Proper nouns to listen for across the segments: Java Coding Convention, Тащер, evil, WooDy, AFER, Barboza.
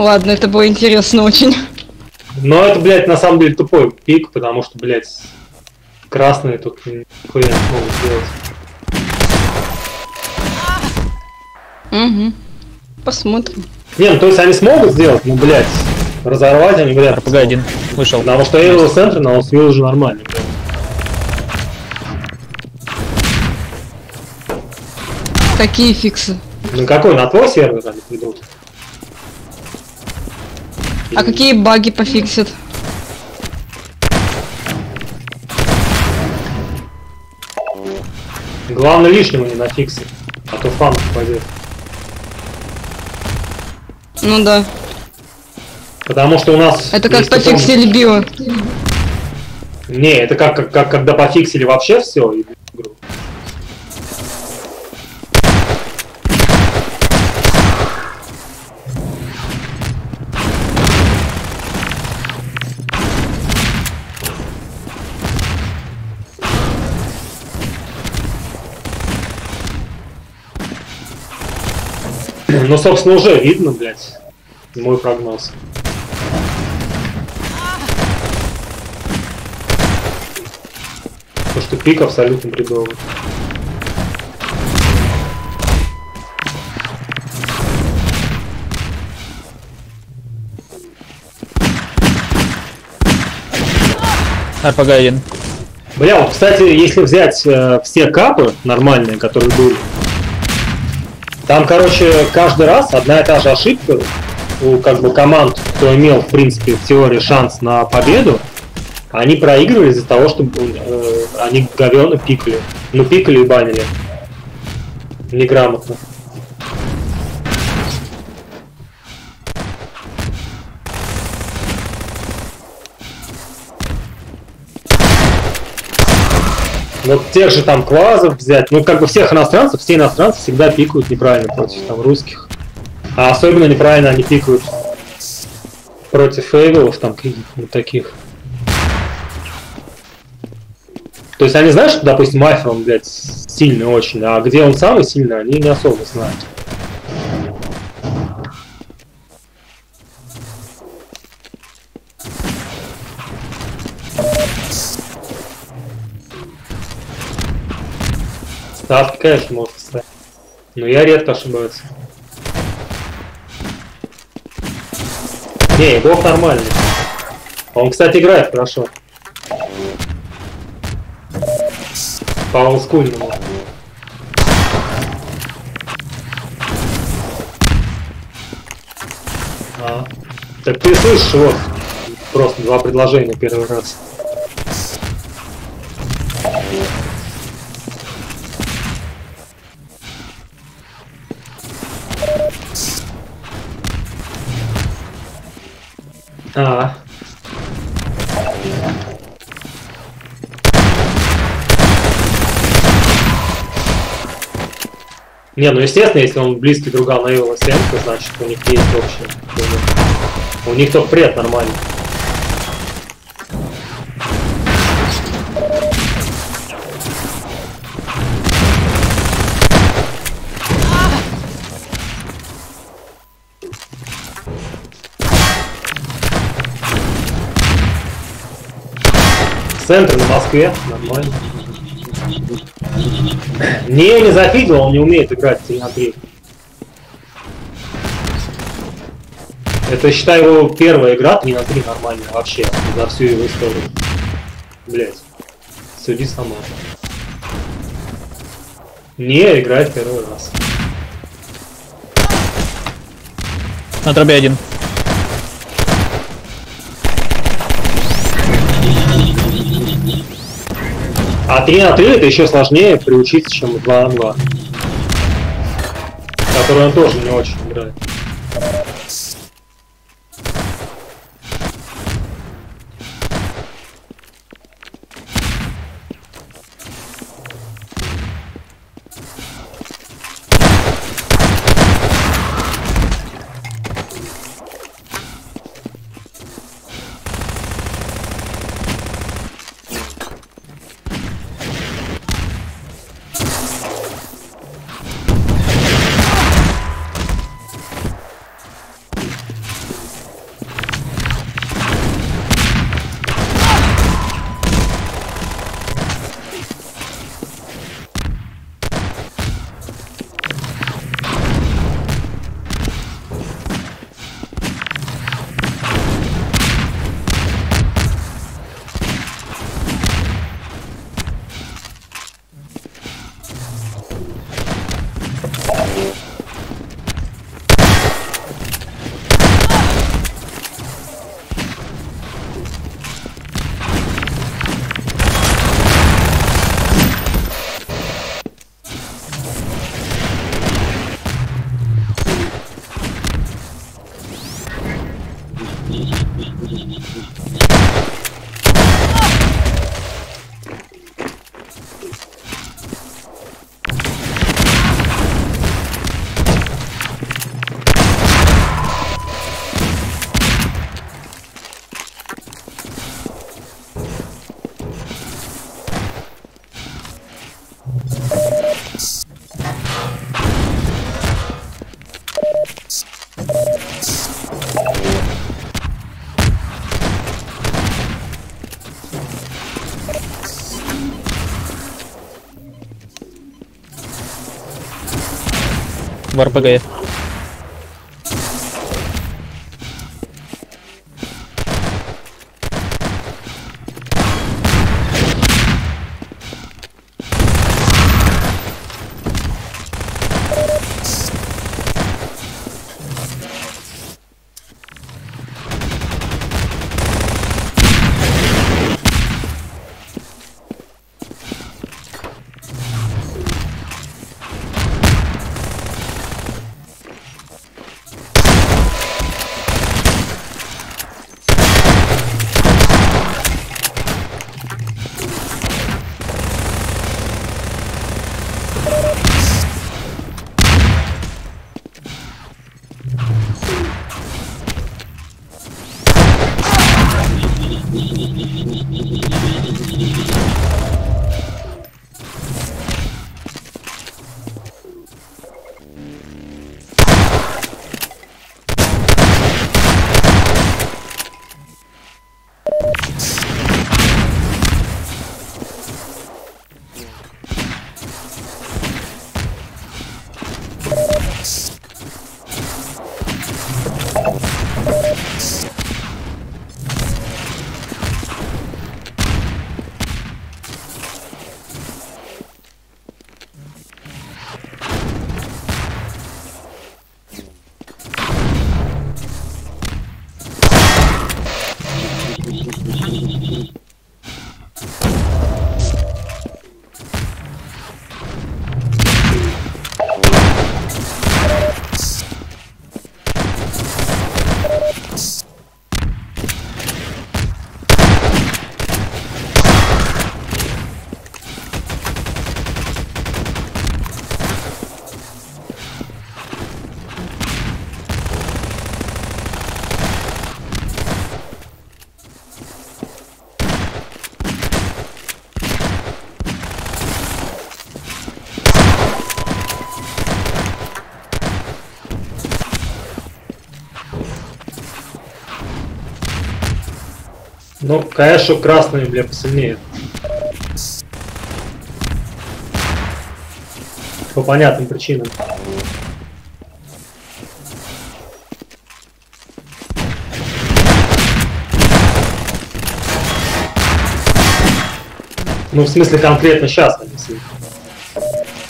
Ладно, это было интересно очень. Но это, блядь, на самом деле тупой пик, потому что, блядь, красные тут нихуя не могут сделать. Угу. Посмотрим. Не, ну то есть они смогут сделать, ну, блядь, разорвать они, блядь. РПГ один вышел. Потому что Эйвел центр, но он съел уже нормально, блядь. Какие фиксы? Ну какой, на твой сервер они придут? А какие баги пофиксят? Главное, лишнего не нафиксить, а то фан пойдет. Ну да. Потому что у нас... Это как пофиксили био. Не, это как когда пофиксили вообще все и... Ну, собственно, уже видно, блядь, мой прогноз. Потому что пик абсолютно бредовый. РПГ-1. Бля, вот, кстати, если взять все капы нормальные, которые были, там, короче, каждый раз одна и та же ошибка у как бы команд, кто имел, в принципе, в теории шанс на победу, они проигрывали из-за того, что они говёно пикали. Ну, пикали и банили. Неграмотно. Вот тех же там квазов взять, ну как бы всех иностранцев, все иностранцы всегда пикают неправильно против там русских. А особенно неправильно они пикают против эйвелов, там каких-то таких. То есть они знают, что, допустим, Афер, он, блядь, сильный очень, а где он самый сильный, они не особо знают. Ставки, конечно, можно ставить, но я редко ошибаюсь. Не, игрок нормальный. Он, кстати, играет хорошо. По олдскульному. А. Так ты слышишь, вот, просто два предложения первый раз. А. Не, ну естественно, если он близкий друга на его стенку, значит у них есть общее. У них только пред нормальный. Центр на Москве, нормально. Не зафидел, он не умеет играть в 3 на 3. Это, считай, его первая игра 3 на 3 нормальная вообще, за всю его историю. Блять, суди сама. Не играет первый раз. На дробе один. А 3 на 3 это еще сложнее приучиться, чем 2 на 2. Который он тоже не очень играет. в РПГ. Ну, конечно, красными, бля, посильнее. По понятным причинам. Ну, в смысле, конкретно сейчас они сильнее.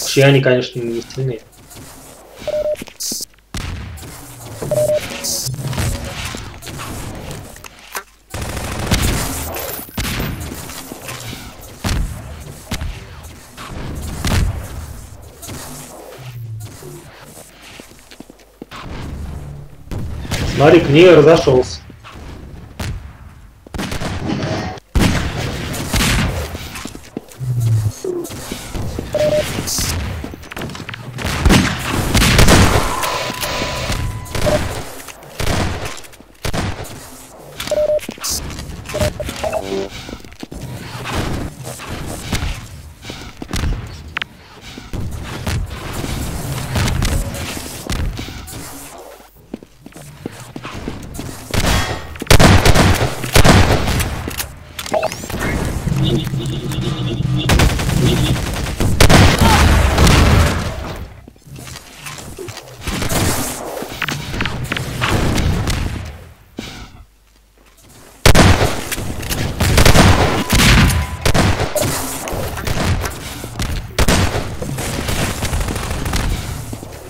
Вообще они, конечно, не сильнее. Смотри, к ней разошелся.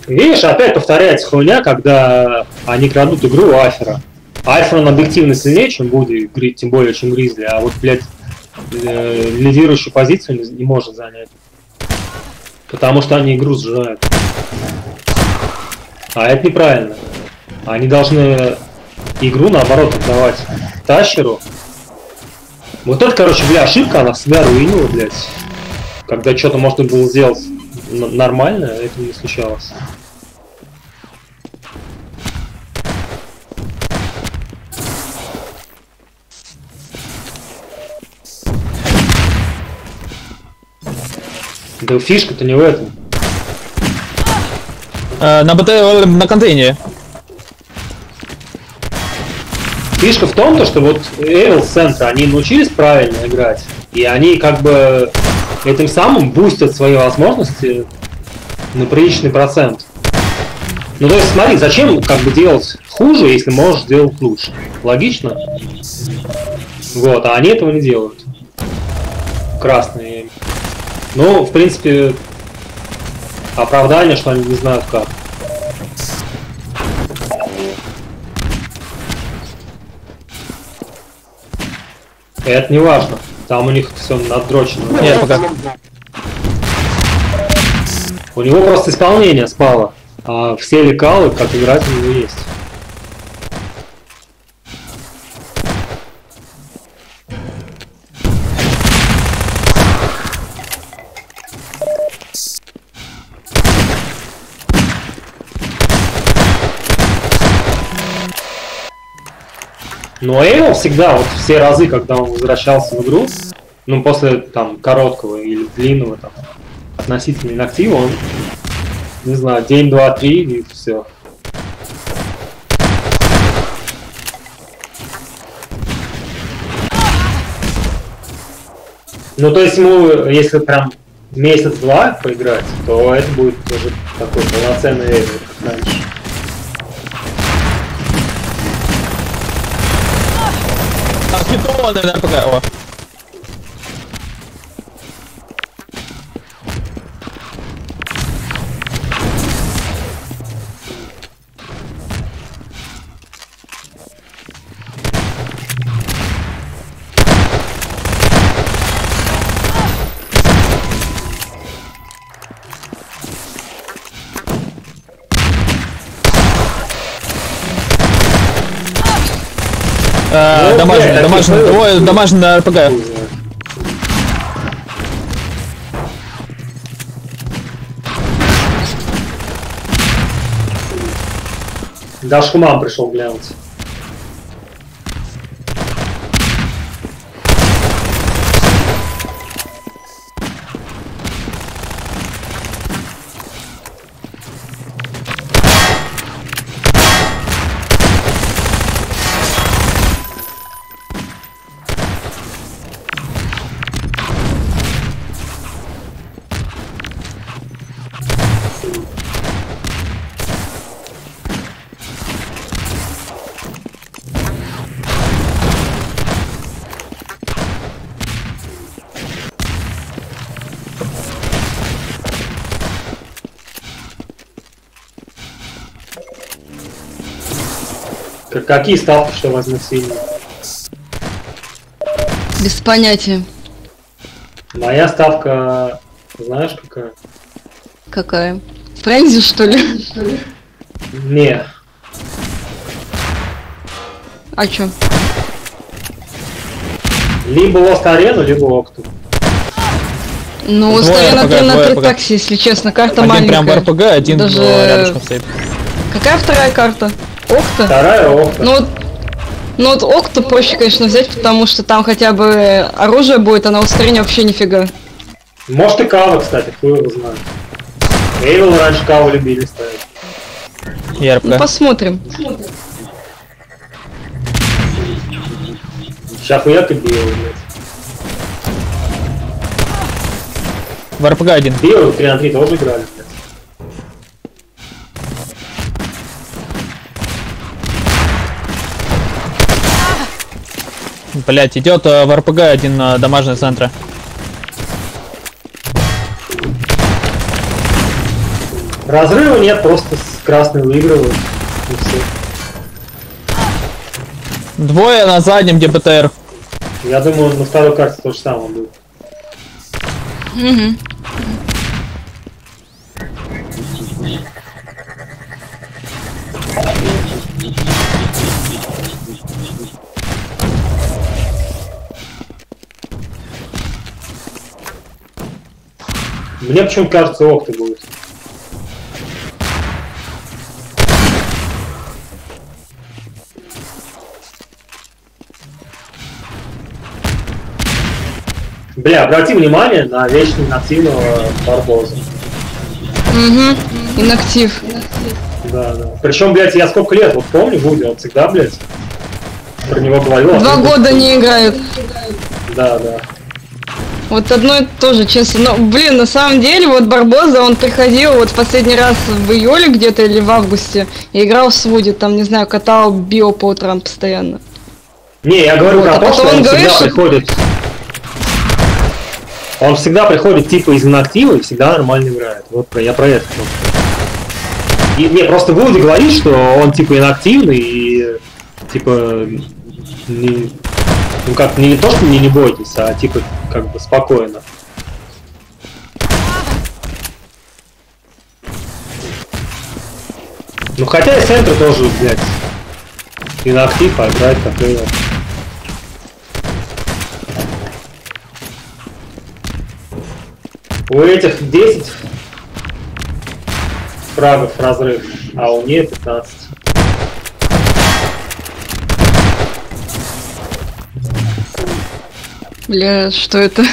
Видишь, опять повторяется хуйня, когда они крадут игру Афера. Афер он объективно сильнее, чем Вуди, тем более, чем Гризли, а вот, блядь, лидирующую позицию не может занять. Потому что они игру сжирают. А это неправильно. Они должны игру, наоборот, отдавать Тащеру. Вот это, короче, бля, ошибка, она всегда руинила, блядь. Когда что-то можно было сделать нормально, это не случалось. Да фишка-то не в этом. На контейнере. Фишка в том, что вот Evil с центра, они научились правильно играть. И они как бы этим самым бустят свои возможности на приличный процент. Ну, то есть, смотри, зачем как бы делать хуже, если можешь делать лучше? Логично? Вот, а они этого не делают. Красные. Ну, в принципе, оправдание, что они не знают как. Это не важно. Там у них все надрочено. Нет, пока. У него просто исполнение спало. А все лекалы, как играть, у него есть. Но Эйвел всегда, вот все разы, когда он возвращался в игру, ну после там короткого или длинного там относительно инактива, он, не знаю, день, два, три и все. Ну то есть ему, если прям месяц-два поиграть, то это будет уже такой полноценный Эйвел, как раньше. Дамажен на РПГ. Даже хуман пришел глянуть. Какие ставки, что возьмут сильные? Без понятия. Моя ставка, знаешь, какая? Какая? Френзи, что ли? Не. А чё? Либо лост-арену, либо окту. Ну, лост-арена 3 на 3 такси, если честно. Карта маленькая. Один прям в РПГ, один рядышком стоит. Какая вторая карта? Окта? Вторая окта. Ну вот окту проще, конечно, взять, потому что там хотя бы оружие будет, а на устранение вообще нифига. Может и кава, кстати, хуй его знает. Эйвел раньше каву любили ставить. Ярко. Ну, посмотрим. Сейчас хуяк и био, блядь. В РПГ один. Био 3 на 3 тоже играли. Блять, идет в РПГ один дамажный центра. Разрыва нет, просто с красной выигрывают. Двое на заднем, где БТР. Я думаю, на второй карте то же самое будет. Угу. Мне почему-то кажется, окты будет. Бля, обрати внимание на вечно инактивного Барбоза. Угу, инактив. Да, да. Причем, блядь, я сколько лет, вот помню, Вуди, он всегда, блядь, про него говорил. 2 года не играет. Да, да. Вот одно и то же, честно. Но, блин, на самом деле, вот Барбоза, он приходил вот в последний раз в июле где-то или в августе и играл в Свуди, там, не знаю, катал био по утрам постоянно. Не, я говорю вот, про то, что он всегда приходит. Он всегда приходит типа из инактива и всегда нормально играет. Вот я про это. И мне просто Вуди говорит, что он типа инактивный и типа... Не, ну как, не то, что не бойтесь, а типа как бы спокойно. Ну хотя и центр тоже, блядь, инактив, а играет как его. У этих 10 фрагов разрыв, а у нее 15. Бля, что это?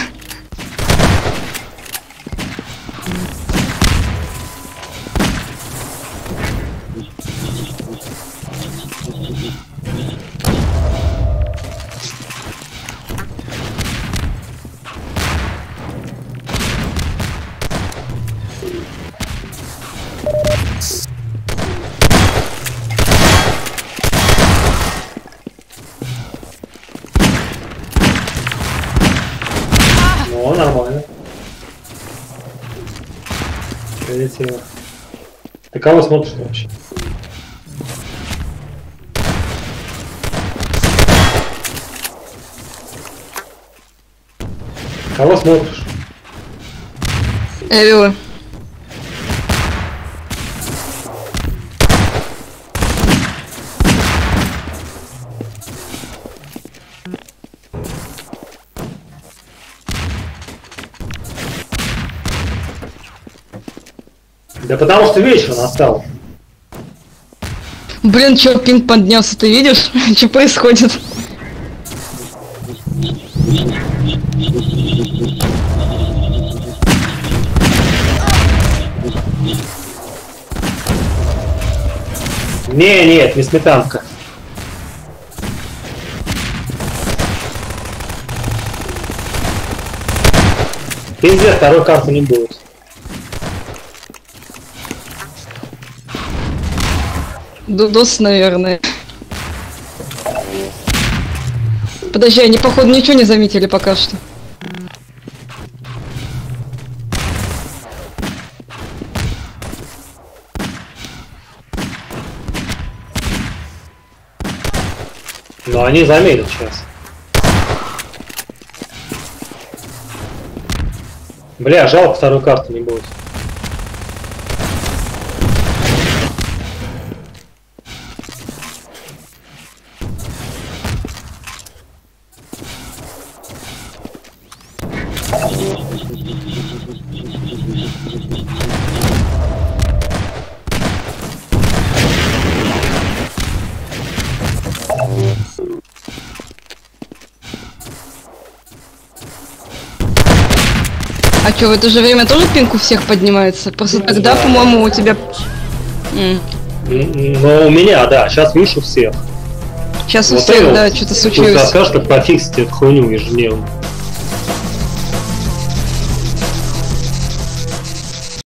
Ты кого смотришь вообще? Кого смотришь? Эвила. Да потому что вечер настал. Блин, чё, пинг поднялся, ты видишь? Что происходит? Не, нет, не сметанка. Пиздец, второй карты не будет. Дудос, наверное. Подожди, они, походу, ничего не заметили пока что. Ну, они заметят сейчас. Бля, жалко, вторую карту не будет. А чё, в это же время тоже пинг у всех поднимается? Просто тогда, по-моему, у тебя... Ну, у меня, да, сейчас видишь у всех. Сейчас вот у всех, да, что-то случилось. Ты расскажешь, как пофиксить эту хуйню ежедневно.